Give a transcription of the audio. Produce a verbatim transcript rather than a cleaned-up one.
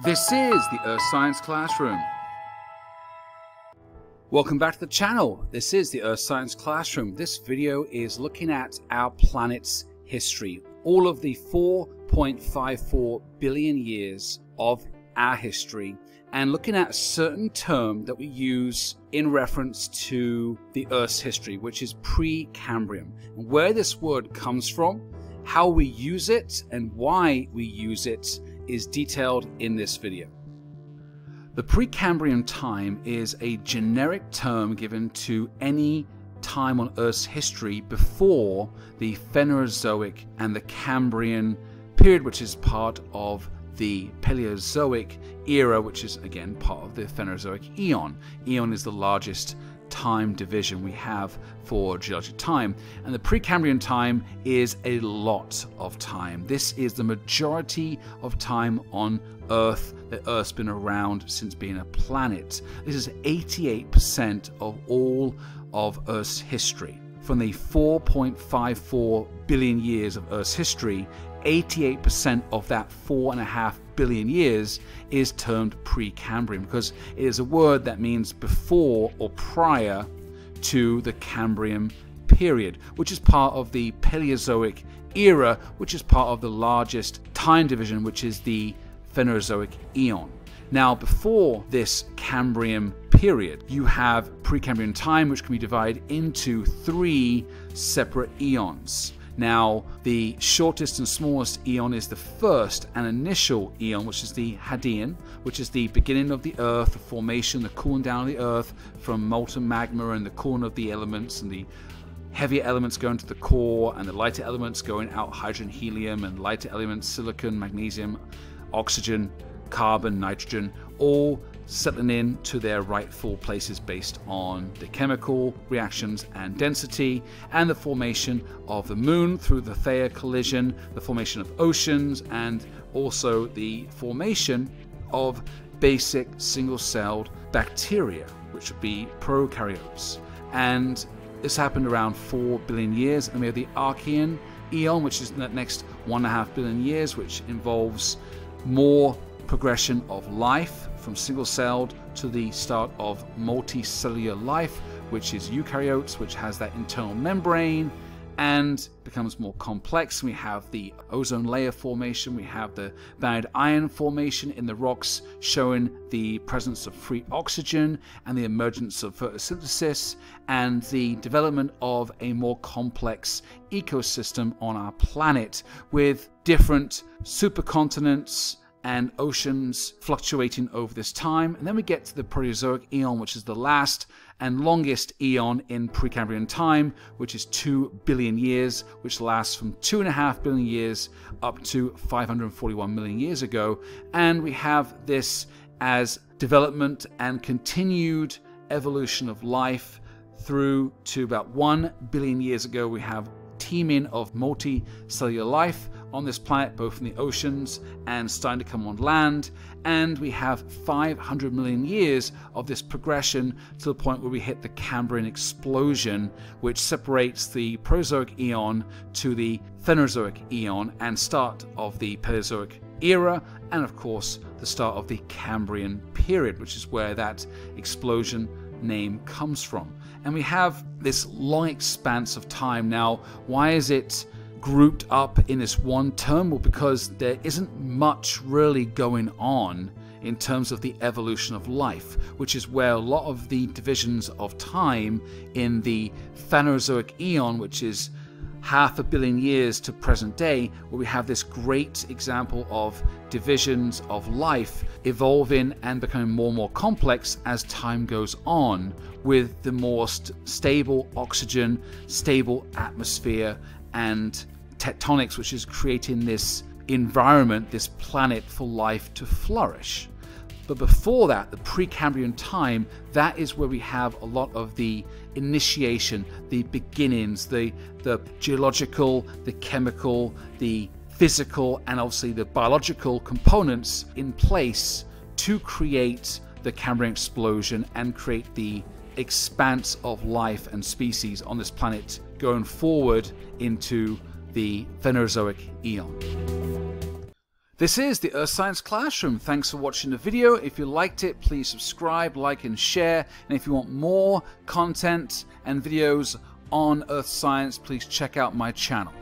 This is the Earth Science Classroom. Welcome back to the channel. This is the Earth Science Classroom. This video is looking at our planet's history, all of the four point five four billion years of our history, and looking at a certain term that we use in reference to the Earth's history, which is Precambrian, and where this word comes from, how we use it, and why we use it is detailed in this video. The Precambrian time is a generic term given to any time on Earth's history before the Phanerozoic and the Cambrian period, which is part of the Paleozoic era, which is again part of the Phanerozoic eon. Eon is the largest time division we have for geologic time, and the Precambrian time is a lot of time. This is the majority of time on Earth that Earth's been around since being a planet. This is eighty-eight percent of all of Earth's history. From the four point five four billion years of Earth's history, eighty-eight percent of that four and a half billion years is termed Precambrian because it is a word that means before or prior to the Cambrian period, which is part of the Paleozoic era, which is part of the largest time division, which is the Phanerozoic eon. Now, before this Cambrian period, you have Precambrian time, which can be divided into three separate eons. Now, the shortest and smallest eon is the first and initial eon, which is the Hadean, which is the beginning of the Earth, the formation, the cooling down of the Earth from molten magma and the cooling of the elements, and the heavier elements going to the core and the lighter elements going out, hydrogen, helium, and lighter elements, silicon, magnesium, oxygen, carbon, nitrogen, all settling in to their rightful places based on the chemical reactions and density, and the formation of the moon through the Theia collision, the formation of oceans, and also the formation of basic single-celled bacteria, which would be prokaryotes. And this happened around four billion years, and we have the Archean eon, which is in that next one and a half billion years, which involves more progression of life from single-celled to the start of multicellular life, which is eukaryotes, which has that internal membrane and becomes more complex. We have the ozone layer formation, we have the bound iron formation in the rocks showing the presence of free oxygen and the emergence of photosynthesis and the development of a more complex ecosystem on our planet with different supercontinents and oceans fluctuating over this time. And then we get to the Proterozoic eon, which is the last and longest eon in Precambrian time, which is two billion years, which lasts from two point five billion years up to five hundred forty-one million years ago. And we have this as development and continued evolution of life through to about one billion years ago. We have teeming of multicellular life on this planet, both in the oceans and starting to come on land, and we have five hundred million years of this progression to the point where we hit the Cambrian Explosion, which separates the Proterozoic eon to the Phanerozoic eon and start of the Paleozoic era, and of course the start of the Cambrian period, which is where that explosion name comes from. And we have this long expanse of time. Now, why is it grouped up in this one term? Well, because there isn't much really going on in terms of the evolution of life, which is where a lot of the divisions of time in the Phanerozoic eon, which is half a billion years to present day, where we have this great example of divisions of life evolving and becoming more and more complex as time goes on, with the more st- stable oxygen, stable atmosphere, and tectonics, which is creating this environment, this planet for life to flourish. But before that, the Precambrian time, that is where we have a lot of the initiation, the beginnings, the, the geological, the chemical, the physical, and obviously the biological components in place to create the Cambrian Explosion and create the expanse of life and species on this planet going forward into the Phanerozoic eon. This is the Earth Science Classroom. Thanks for watching the video. If you liked it, please subscribe, like and share. And if you want more content and videos on Earth Science, please check out my channel.